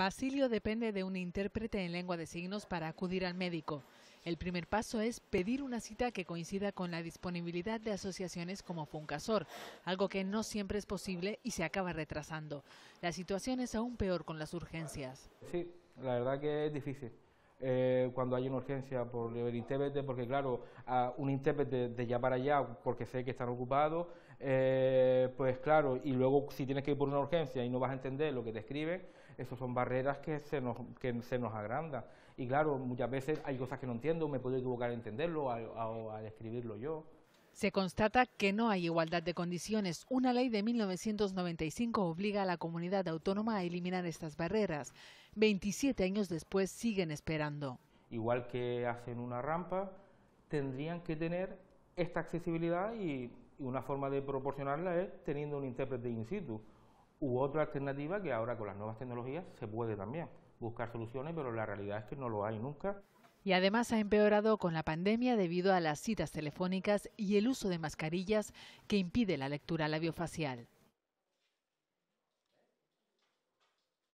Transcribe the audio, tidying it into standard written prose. Basilio depende de un intérprete en lengua de signos para acudir al médico. El primer paso es pedir una cita que coincida con la disponibilidad de asociaciones como Funcasor, algo que no siempre es posible y se acaba retrasando. La situación es aún peor con las urgencias. Sí, la verdad que es difícil cuando hay una urgencia por el intérprete, porque claro, a un intérprete de ya para allá, porque sé que están ocupados, pues claro, y luego si tienes que ir por una urgencia y no vas a entender lo que te escriben, eso son barreras que se nos agrandan. Y claro, muchas veces hay cosas que no entiendo, me puedo equivocar al entenderlo o al escribirlo yo. Se constata que no hay igualdad de condiciones. Una ley de 1995 obliga a la comunidad autónoma a eliminar estas barreras. 27 años después siguen esperando. Igual que hacen una rampa, tendrían que tener esta accesibilidad y una forma de proporcionarla es teniendo un intérprete in situ. U otra alternativa que ahora con las nuevas tecnologías se puede también buscar soluciones, pero la realidad es que no lo hay nunca. Y además ha empeorado con la pandemia debido a las citas telefónicas y el uso de mascarillas que impide la lectura labiofacial.